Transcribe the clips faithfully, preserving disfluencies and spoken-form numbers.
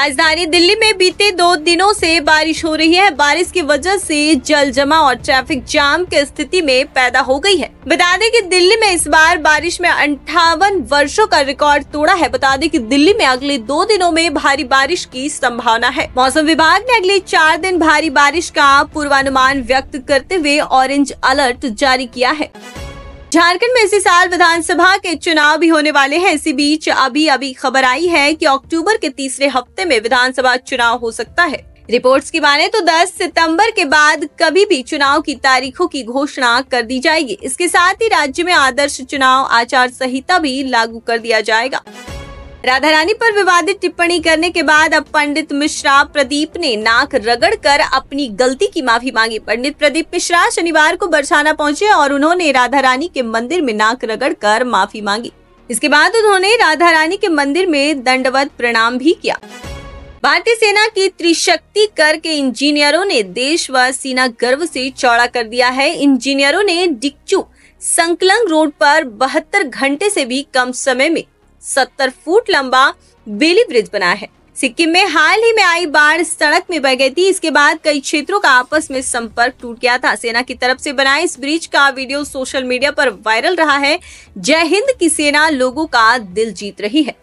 राजधानी दिल्ली में बीते दो दिनों से बारिश हो रही है। बारिश की वजह से जल जमाव और ट्रैफिक जाम की स्थिति में पैदा हो गई है। बता दें कि दिल्ली में इस बार बारिश में अंठावन वर्षों का रिकॉर्ड तोड़ा है। बता दें कि दिल्ली में अगले दो दिनों में भारी बारिश की संभावना है। मौसम विभाग ने अगले चार दिन भारी बारिश का पूर्वानुमान व्यक्त करते हुए ऑरेंज अलर्ट जारी किया है। झारखंड में इसी साल विधानसभा के चुनाव भी होने वाले हैं। इसी बीच अभी अभी खबर आई है कि अक्टूबर के तीसरे हफ्ते में विधानसभा चुनाव हो सकता है। रिपोर्ट्स की माने तो दस सितंबर के बाद कभी भी चुनाव की तारीखों की घोषणा कर दी जाएगी। इसके साथ ही राज्य में आदर्श चुनाव आचार संहिता भी लागू कर दिया जाएगा। राधा रानी पर विवादित टिप्पणी करने के बाद अब पंडित मिश्रा प्रदीप ने नाक रगड़कर अपनी गलती की माफी मांगी। पंडित प्रदीप मिश्रा शनिवार को बरसाना पहुंचे और उन्होंने राधा रानी के मंदिर में नाक रगड़कर माफी मांगी। इसके बाद उन्होंने राधा रानी के मंदिर में दंडवत प्रणाम भी किया। भारतीय सेना की त्रिशक्ति कर के इंजीनियरों ने देश व सीना गर्व से चौड़ा कर दिया है। इंजीनियरों ने डिक्चू संकलंग रोड पर बहत्तर घंटे से भी कम समय में सत्तर फुट लंबा बेली ब्रिज बना है। सिक्किम में हाल ही में आई बाढ़ सड़क में बह गई थी। इसके बाद कई क्षेत्रों का आपस में संपर्क टूट गया था। सेना की तरफ से बनाए इस ब्रिज का वीडियो सोशल मीडिया पर वायरल रहा है। जय हिंद की सेना लोगों का दिल जीत रही है।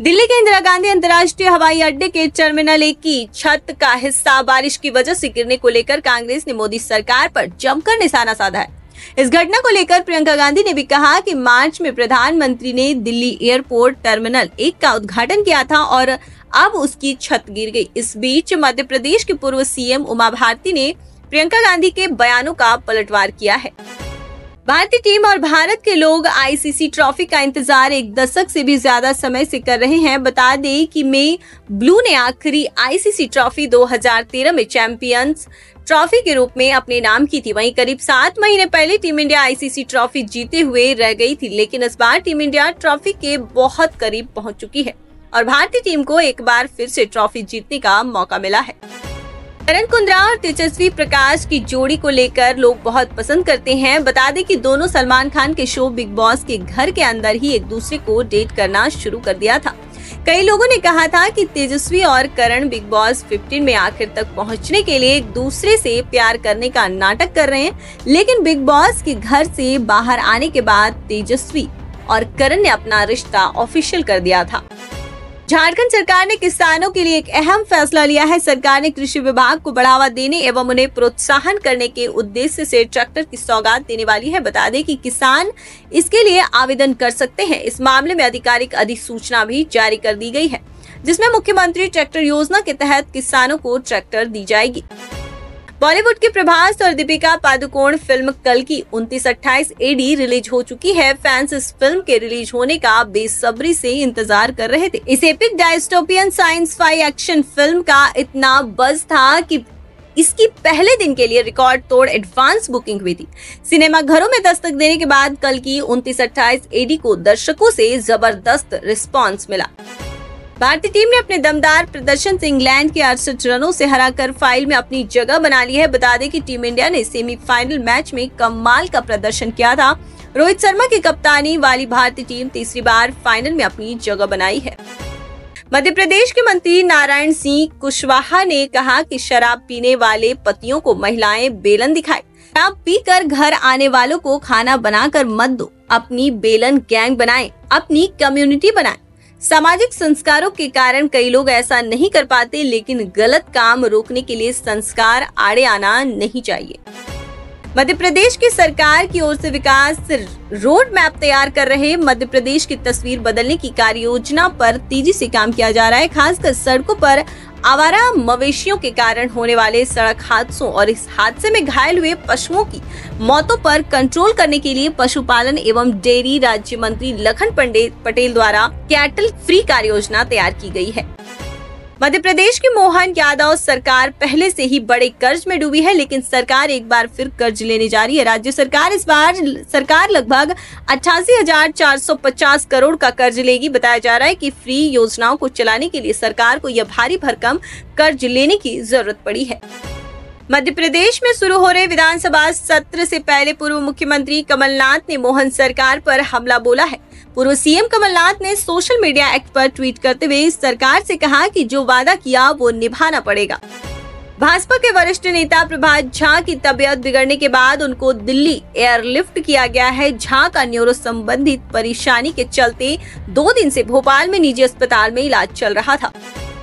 दिल्ली के इंदिरा गांधी अंतर्राष्ट्रीय हवाई अड्डे के टर्मिनल एक की छत का हिस्सा बारिश की वजह से गिरने को लेकर कांग्रेस ने मोदी सरकार पर जमकर निशाना साधा है। इस घटना को लेकर प्रियंका गांधी ने भी कहा कि मार्च में प्रधानमंत्री ने दिल्ली एयरपोर्ट टर्मिनल एक का उद्घाटन किया था और अब उसकी छत गिर गई। इस बीच मध्य प्रदेश के पूर्व सीएम उमा भारती ने प्रियंका गांधी के बयानों का पलटवार किया है। भारतीय टीम और भारत के लोग आईसीसी ट्रॉफी का इंतजार एक दशक से भी ज्यादा समय से कर रहे हैं। बता दें कि में ब्लू ने आखिरी आईसीसी ट्रॉफी दो हज़ार तेरह में चैंपियंस ट्रॉफी के रूप में अपने नाम की थी। वहीं करीब सात महीने पहले टीम इंडिया आईसीसी ट्रॉफी जीते हुए रह गई थी, लेकिन इस बार टीम इंडिया ट्रॉफी के बहुत करीब पहुंच चुकी है और भारतीय टीम को एक बार फिर से ट्रॉफी जीतने का मौका मिला है। करण कुंद्रा और तेजस्वी प्रकाश की जोड़ी को लेकर लोग बहुत पसंद करते हैं। बता दें कि दोनों सलमान खान के शो बिग बॉस के घर के अंदर ही एक दूसरे को डेट करना शुरू कर दिया था। कई लोगों ने कहा था कि तेजस्वी और करण बिग बॉस पंद्रह में आखिर तक पहुंचने के लिए एक दूसरे से प्यार करने का नाटक कर रहे हैं, लेकिन बिग बॉस के घर से बाहर आने के बाद तेजस्वी और करण ने अपना रिश्ता ऑफिशियल कर दिया था। झारखंड सरकार ने किसानों के लिए एक अहम फैसला लिया है। सरकार ने कृषि विभाग को बढ़ावा देने एवं उन्हें प्रोत्साहन करने के उद्देश्य से ट्रैक्टर की सौगात देने वाली है। बता दें कि किसान इसके लिए आवेदन कर सकते हैं। इस मामले में आधिकारिक अधिसूचना भी जारी कर दी गई है, जिसमें मुख्यमंत्री ट्रैक्टर योजना के तहत किसानों को ट्रैक्टर दी जाएगी। बॉलीवुड के प्रभास और दीपिका पादुकोण फिल्म कल्कि उनतीस अट्ठाईस एडी रिलीज हो चुकी है। फैंस इस फिल्म के रिलीज होने का बेसब्री से इंतजार कर रहे थे। इस epic dystopian science fi action film का इतना बज़ था कि इसकी पहले दिन के लिए रिकॉर्ड तोड़ एडवांस बुकिंग हुई थी। सिनेमा घरों में दस्तक देने के बाद कल्कि उनतीस अट्ठाईस एडी को दर्शकों से जबरदस्त रिस्पॉन्स मिला। भारतीय टीम ने अपने दमदार प्रदर्शन से इंग्लैंड के अड़सठ रनों से हराकर फाइल में अपनी जगह बना ली है। बता दें कि टीम इंडिया ने सेमीफाइनल मैच में कमाल का प्रदर्शन किया था। रोहित शर्मा की कप्तानी वाली भारतीय टीम तीसरी बार फाइनल में अपनी जगह बनाई है। मध्य प्रदेश के मंत्री नारायण सिंह कुशवाहा ने कहा कि शराब पीने वाले पतियों को महिलाएं बेलन दिखाए। शराब पीकर घर आने वालों को खाना बनाकर मत दो, अपनी बेलन गैंग बनाए, अपनी कम्युनिटी बनाए। सामाजिक संस्कारों के कारण कई लोग ऐसा नहीं कर पाते, लेकिन गलत काम रोकने के लिए संस्कार आड़े आना नहीं चाहिए। मध्य प्रदेश की सरकार की ओर से विकास रोड मैप तैयार कर रहे मध्य प्रदेश की तस्वीर बदलने की कार्य योजना पर तेजी से काम किया जा रहा है। खासकर सड़कों पर आवारा मवेशियों के कारण होने वाले सड़क हादसों और इस हादसे में घायल हुए पशुओं की मौतों पर कंट्रोल करने के लिए पशुपालन एवं डेयरी राज्य मंत्री लखन पंडे पटेल द्वारा कैटल फ्री कार्य योजना तैयार की गई है। मध्य प्रदेश की मोहन यादव सरकार पहले से ही बड़े कर्ज में डूबी है, लेकिन सरकार एक बार फिर कर्ज लेने जा रही है। राज्य सरकार इस बार सरकार लगभग अट्ठासी हजार चार सौ पचास करोड़ का कर्ज लेगी। बताया जा रहा है कि फ्री योजनाओं को चलाने के लिए सरकार को यह भारी भरकम कर्ज लेने की जरूरत पड़ी है। मध्य प्रदेश में शुरू हो रहे विधानसभा सत्र से पहले पूर्व मुख्यमंत्री कमलनाथ ने मोहन सरकार पर हमला बोला है। पूर्व सीएम कमलनाथ ने सोशल मीडिया एक्ट पर ट्वीट करते हुए सरकार से कहा कि जो वादा किया वो निभाना पड़ेगा। भाजपा के वरिष्ठ नेता प्रभात झा की तबीयत बिगड़ने के बाद उनको दिल्ली एयरलिफ्ट किया गया है। झा का न्यूरो संबंधित परेशानी के चलते दो दिन से भोपाल में निजी अस्पताल में इलाज चल रहा था।